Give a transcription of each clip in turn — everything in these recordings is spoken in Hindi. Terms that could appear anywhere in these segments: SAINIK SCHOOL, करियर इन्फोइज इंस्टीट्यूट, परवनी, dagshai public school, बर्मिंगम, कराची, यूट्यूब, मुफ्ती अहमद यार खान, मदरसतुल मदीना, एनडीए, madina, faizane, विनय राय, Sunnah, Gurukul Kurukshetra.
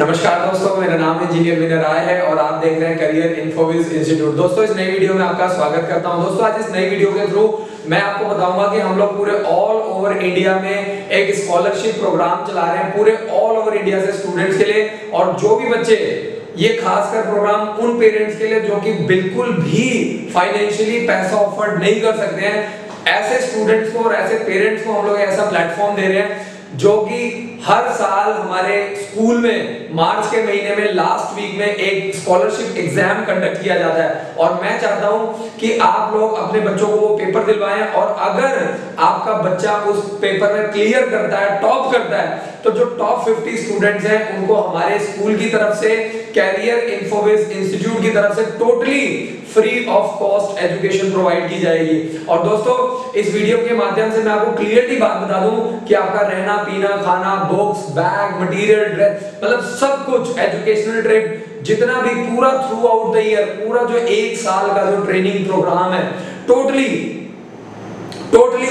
नमस्कार दोस्तों, मेरा नाम इंजीनियर विनय राय है और आप देख रहे हैं करियर इन्फोइज इंस्टीट्यूट। दोस्तों, इस नई वीडियो में आपका स्वागत करता हूं। दोस्तों, आज इस नई वीडियो के थ्रू मैं आपको बताऊंगा कि हम लोग पूरे ऑल ओवर इंडिया में एक स्कॉलरशिप प्रोग्राम चला रहे हैं पूरे ऑल ओवर इंडिया से स्टूडेंट्स के लिए, और जो भी बच्चे ये खासकर प्रोग्राम उन पेरेंट्स के लिए जो कि बिल्कुल भी फाइनेंशियली पैसा अफोर्ड नहीं कर सकते हैं, ऐसे स्टूडेंट्स को और ऐसे पेरेंट्स को हम लोग ऐसा प्लेटफॉर्म दे रहे हैं जो कि हर साल हमारे स्कूल में मार्च के महीने में लास्ट वीक में एक स्कॉलरशिप एग्जाम कंडक्ट किया जाता है। और मैं चाहता हूं कि आप लोग अपने बच्चों को वो पेपर दिलवाएं, और अगर आपका बच्चा उस पेपर में क्लियर करता है, टॉप करता है, तो जो टॉप 50 स्टूडेंट्स हैं उनको हमारे स्कूल की तरफ से, करियर इन्फोइज इंस्टीट्यूट की तरफ से totally free of cost education provide की जाएगी। और दोस्तों, इस वीडियो के माध्यम से मैं आपको क्लियरली बात बता दूं कि आपका रहना, पीना, खाना, बुक्स, बैग, मटेरियल, ड्रेस, मतलब सब कुछ, एजुकेशनल ट्रिप, जितना भी पूरा थ्रू आउट द ईयर पूरा जो एक साल का जो ट्रेनिंग प्रोग्राम है टोटली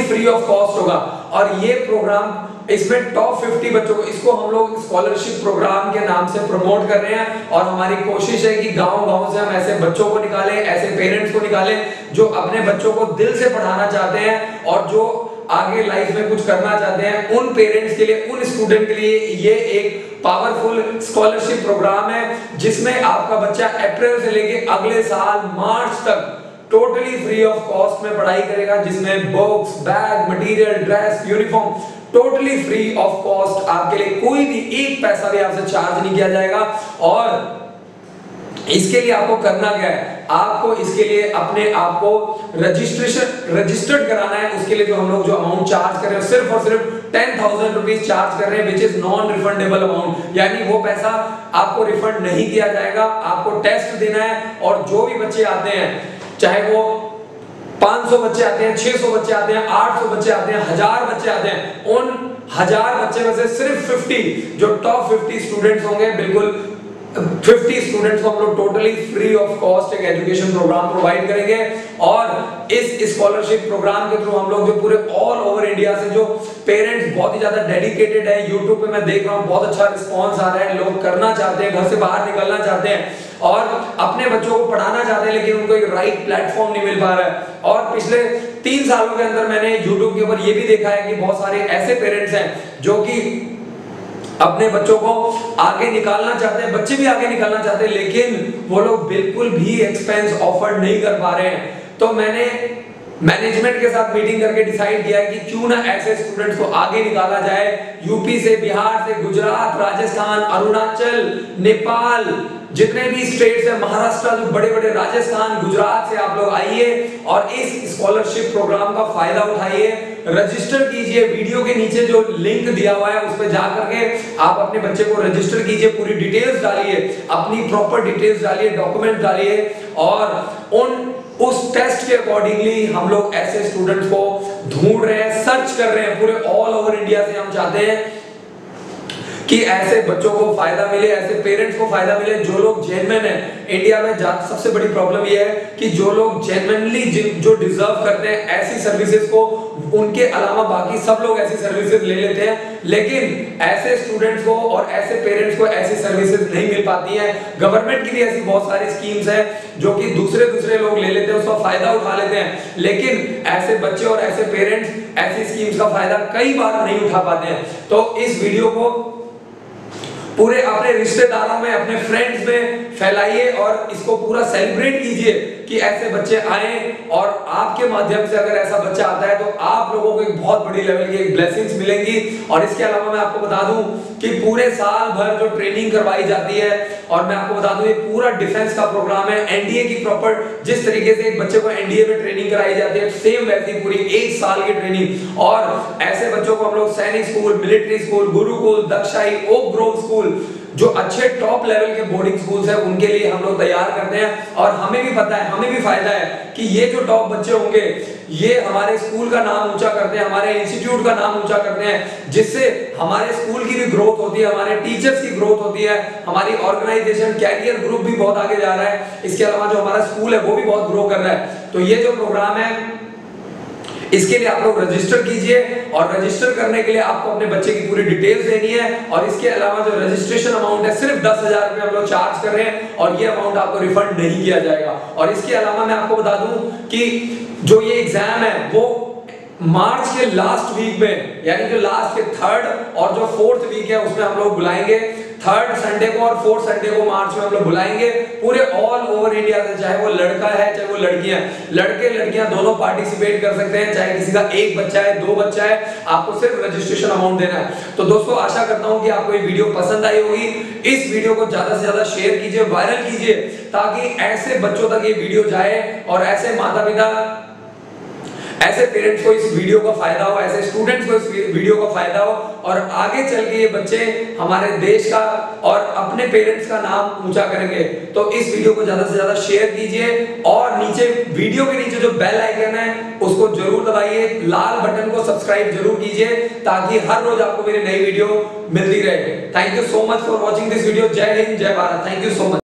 फ्री ऑफ कॉस्ट होगा। और ये प्रोग्राम, इसमें टॉप 50 बच्चों को, इसको हम लोग स्कॉलरशिप प्रोग्राम के नाम से प्रमोट कर रहे हैं। और हमारी कोशिश है कि गांव-गांव से हम ऐसे बच्चों को निकालें, ऐसे पेरेंट्स को निकालें जो अपने बच्चों को दिल से पढ़ाना चाहते हैं और जो आगे लाइफ में कुछ करना चाहते हैं। उन पेरेंट्स के लिए, उन स्टूडेंट के लिए ये एक पावरफुल स्कॉलरशिप प्रोग्राम है, जिसमें आपका बच्चा अप्रैल से लेके अगले साल मार्च तक टोटली फ्री ऑफ कॉस्ट में पढ़ाई करेगा, जिसमें books, bag, material, dress, uniform totally free of cost, आपके लिए कोई भी एक पैसा भी आपसे चार्ज नहीं किया जाएगा। और इसके लिए आपको करना क्या है, आपको इसके लिए अपने आप को रजिस्टर्ड कराना है। उसके लिए जो हम लोग जो अमाउंट चार्ज कर रहे हैं, सिर्फ और सिर्फ 10,000 रुपीज चार्ज कर रहे हैं, which is non refundable amount, यानी वो पैसा आपको रिफंड नहीं किया जाएगा। आपको टेस्ट देना है, और जो भी बच्चे आते हैं, चाहे वो 500 बच्चे आते हैं, 600 बच्चे आते हैं, 800 बच्चे आते हैं, 1000 बच्चे आते हैं, उन 1000 बच्चे में से सिर्फ 50 जो टॉप 50 स्टूडेंट्स होंगे, बिल्कुल 50 स्टूडेंट्स को हम लोग टोटली फ्री ऑफ कॉस्ट एक एजुकेशन प्रोग्राम प्रोवाइड करेंगे। और इस स्कॉलरशिप प्रोग्राम के थ्रू हम लोग जो पूरे ऑल ओवर इंडिया से जो पेरेंट्स बहुत ही ज्यादा डेडिकेटेड है, यूट्यूब पे मैं देख रहा हूँ बहुत अच्छा रिस्पॉन्स आ रहा है, लोग करना चाहते हैं, घर से बाहर निकलना चाहते हैं और अपने बच्चों को पढ़ाना चाहते हैं, लेकिन उनको एक राइट प्लेटफॉर्म नहीं मिल पा रहा है। और पिछले 3 सालों के अंदर मैंने यूट्यूब के ऊपर ये भी देखा है कि बहुत सारे ऐसे पेरेंट्स हैं जो कि अपने बच्चों को आगे निकालना चाहते हैं, बच्चे भी आगे निकालना चाहते हैं, लेकिन वो लोग बिल्कुल भी एक्सपेंस ऑफर्ड नहीं कर पा रहे हैं। तो मैंने मैनेजमेंट के साथ मीटिंग करके डिसाइड किया है कि क्यों ना ऐसे स्टूडेंट्स को आगे निकाला जाए। यूपी से, बिहार से, गुजरात, राजस्थान, अरुणाचल, नेपाल, जितने भी स्टेट्स हैं, महाराष्ट्र, जो बड़े बड़े, राजस्थान, गुजरात से आप लोग आइए और इस स्कॉलरशिप प्रोग्राम का फायदा उठाइए। रजिस्टर कीजिए, वीडियो के नीचे जो लिंक दिया हुआ है उस पर जा करके आप अपने बच्चे को रजिस्टर कीजिए, पूरी डिटेल्स डालिए, अपनी प्रॉपर डिटेल्स डालिए, डॉक्यूमेंट डालिए, और उस टेस्ट के अकॉर्डिंगली हम लोग ऐसे स्टूडेंट्स को ढूंढ रहे हैं, सर्च कर रहे हैं पूरे ऑल ओवर इंडिया से। हम चाहते हैं कि ऐसे बच्चों को फायदा मिले, ऐसे पेरेंट्स को फायदा मिले जो लोग जेन्युइन हैं। इंडिया में सबसे बड़ी प्रॉब्लम यह है कि जो लोग जेन्युइनली जो डिजर्व करते हैं ऐसी सर्विसेज को, उनके अलावा बाकी सब लोग ऐसी सर्विसेज ले लेते हैं, लेकिन ऐसे स्टूडेंट्स को और ऐसे पेरेंट्स को ऐसी सर्विसेज नहीं मिल पाती हैं। गवर्नमेंट की भी ऐसी बहुत सारी स्कीम्स हैं जो कि दूसरे लोग ले लेते हैं, उसका फायदा उठा लेते हैं, लेकिन ऐसे बच्चे और ऐसे पेरेंट्स ऐसी स्कीम्स का फायदा कई बार नहीं उठा पाते हैं। तो इस वीडियो को पूरे अपने रिश्तेदारों में, अपने फ्रेंड्स में फैलाइए और इसको पूरा सेलिब्रेट कीजिए कि ऐसे बच्चे आए, और आपके माध्यम से अगर ऐसा बच्चा आता है तो आप लोगों को एक बहुत बड़ी लेवल की एक ब्लेसिंग्स मिलेंगी। और इसके अलावा मैं आपको बता दूं कि पूरे साल भर जो ट्रेनिंग करवाई जाती है, और मैं आपको बता दूं ये पूरा डिफेंस का प्रोग्राम है। एनडीए की प्रॉपर, जिस तरीके से एक बच्चे को एनडीए में ट्रेनिंग कराई जाती है, सेम वैसी पूरी एक साल की ट्रेनिंग। और ऐसे बच्चों को हम लोग Sainik school, military school, Gurukul, दक्षाई, ओक ग्रोव स्कूल, जो अच्छे टॉप लेवल के बोर्डिंग स्कूल्स हैं, उनके लिए हम लोग तैयार करते हैं। और हमें भी पता है, हमें भी फायदा है कि ये जो टॉप बच्चे होंगे ये हमारे स्कूल का नाम ऊंचा करते हैं, हमारे इंस्टीट्यूट का नाम ऊंचा करते हैं, जिससे हमारे स्कूल की भी ग्रोथ होती है, हमारे टीचर्स की ग्रोथ होती है, हमारी ऑर्गेनाइजेशन, कैरियर ग्रुप भी बहुत आगे जा रहा है। इसके अलावा जो हमारा स्कूल है वो भी बहुत ग्रो कर रहा है। तो ये जो प्रोग्राम है इसके लिए आप लोग रजिस्टर कीजिए और रजिस्टर करने के लिए आपको अपने बच्चे की पूरी डिटेल्स देनी है और इसके अलावा जो रजिस्ट्रेशन अमाउंट है सिर्फ 10,000 रुपए हम लोग चार्ज कर रहे हैं और ये अमाउंट आपको रिफंड नहीं किया जाएगा। और इसके अलावा मैं आपको बता दूं कि जो ये एग्जाम है वो मार्च के लास्ट वीक में यानी जो लास्ट के थर्ड और जो फोर्थ वीक है उसमें हम लोग बुलाएंगे, थर्ड संडे को और फोर्थ संडे को मार्च में हम लोग बुलाएंगे पूरे ऑल ओवर इंडिया से, चाहे वो लड़का है चाहे वो लड़कियां, लड़के लड़कियां दोनों पार्टिसिपेट कर सकते हैं, चाहे किसी का एक बच्चा है दो बच्चा है, आपको सिर्फ रजिस्ट्रेशन अमाउंट देना है। तो दोस्तों आशा करता हूं कि आपको ये वीडियो पसंद आई होगी। इस वीडियो को ज्यादा से ज्यादा शेयर कीजिए, वायरल कीजिए ताकि ऐसे बच्चों तक ये वीडियो जाए और ऐसे माता पिता, ऐसे पेरेंट्स को इस वीडियो का फायदा हो, ऐसे स्टूडेंट्स को इस वीडियो का फायदा हो और आगे चल के ये बच्चे हमारे देश का और अपने पेरेंट्स का नाम ऊंचा करेंगे। तो इस वीडियो को ज्यादा से ज्यादा शेयर कीजिए और नीचे वीडियो के नीचे जो बेल आइकन है उसको जरूर दबाइए, लाल बटन को सब्सक्राइब जरूर कीजिए ताकि हर रोज आपको मेरी नई वीडियो मिलती रहे। Thank you so much for watching this video. जय हिंद जय Bharat. Thank you so much.